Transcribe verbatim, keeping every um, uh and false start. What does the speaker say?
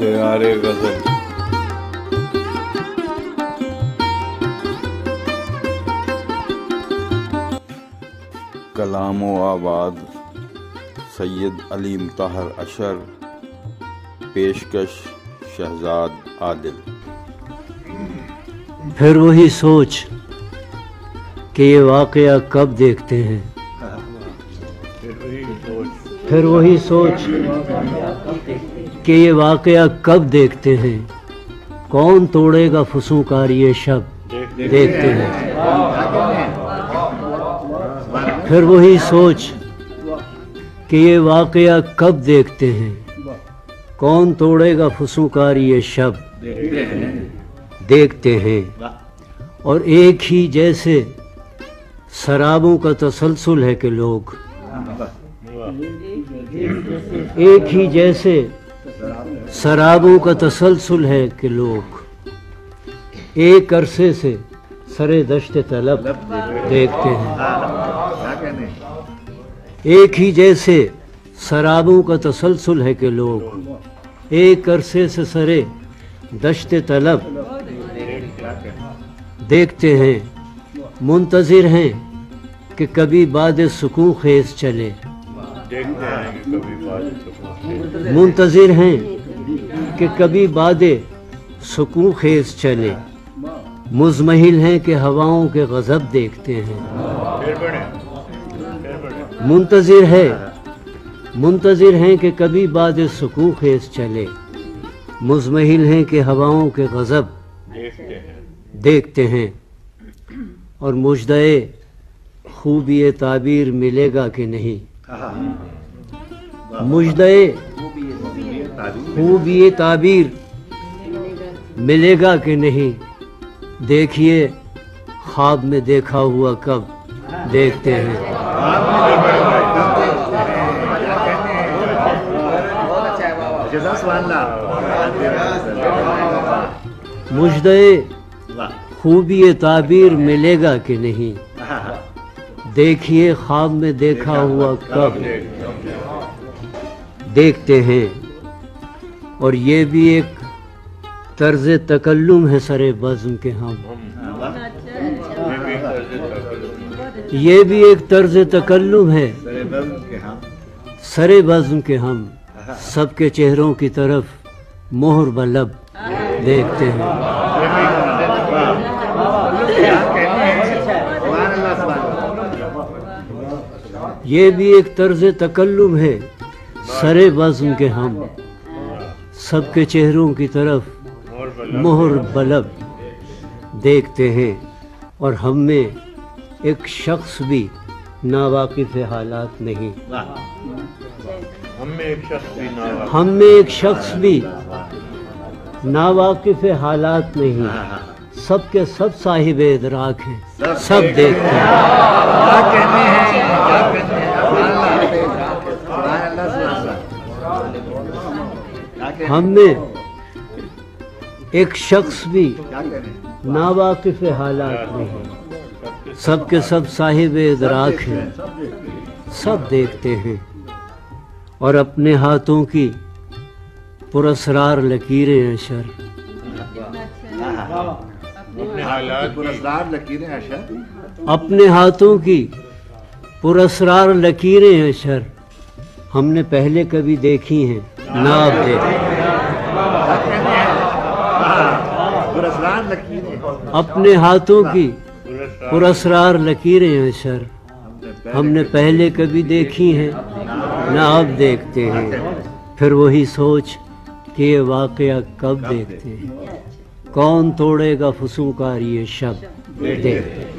दयार ए ग़ज़ल। कलाम व आवाज़ सैयद अली मुताहिर अशर। पेशकश शहजाद आदिल। फिर वही सोच कि ये वाक़या कब देखते हैं, फिर वही सोच कि ये वाक़या कब देखते हैं। कौन तोड़ेगा फुसूकारी ये शब देखते हैं। फिर वही सोच कि ये वाक़या कब देखते हैं। कौन तोड़ेगा फुसूकारी ये शब देखते हैं। और एक ही जैसे शराबों का तसलसल है कि लोग, एक ही जैसे शराबों का तसलसल है कि लोग। एक अरसे से सरे दश्त तलब देखते हैं। एक ही जैसे शराबों का तसलसल है कि लोग। एक अरसे से सरे दश्त तलब देखते हैं। मुंतज़िर हैं कि कभी बादे सुकून खेस चले, मुंतज़िर हैं कि कभी बादे सुकून खेस चले। मुज़महिल हैं कि हवाओं के गज़ब देखते हैं। मुंतज़िर है मुंतज़िर हैं कि कभी बादे सुकून खेस चले। मुज़महिल हैं कि हवाओं के गज़ब देखते हैं। और मुजदाए खूबी ताबीर मिलेगा कि नहीं, मुजदाए खूबी ताबीर मिलेगा कि नहीं। देखिए ख्वाब में देखा हुआ कब देखते हैं। मुजदाए खूबी ताबीर मिलेगा कि नहीं। देखिए ख्वाब में देखा हुआ कब देखते हैं। और ये भी एक तर्ज तकल्लुम है सरे बज़्म के हम। ये भी एक तर्ज तकल्लुम है सरे बज़्म के हम। सबके चेहरों की तरफ मोहर ब लब देखते हैं। ये भी एक तर्ज तकल्लुम है सरे बज़्म के हम। सबके चेहरों की तरफ मोहर बलब देखते हैं। और हम में एक शख्स भी नावाकिफ हालात नहीं, हम में एक शख्स भी नावाकिफ हालात नहीं। सबके सब साहिब इदराक हैं, सब देखते हैं। हमने एक शख्स भी नावाकिफ हालात नहीं, सबके सब साहिब इदराक हैं, सब देखते हैं। और अपने हाथों की पुरअसरार लकीरें अशर, अपने हाथों की पुरअसरार लकीरें अशर हमने पहले कभी देखी हैं ना अब देखें। अपने हाथों की पुरअसरार लकीरें अशर हमने पहले कभी देखी हैं ना अब देखते हैं। फिर वही सोच कि ये वाक़या कब देखते हैं। कौन तोड़ेगा फुसूकारी ये शब देखते हैं।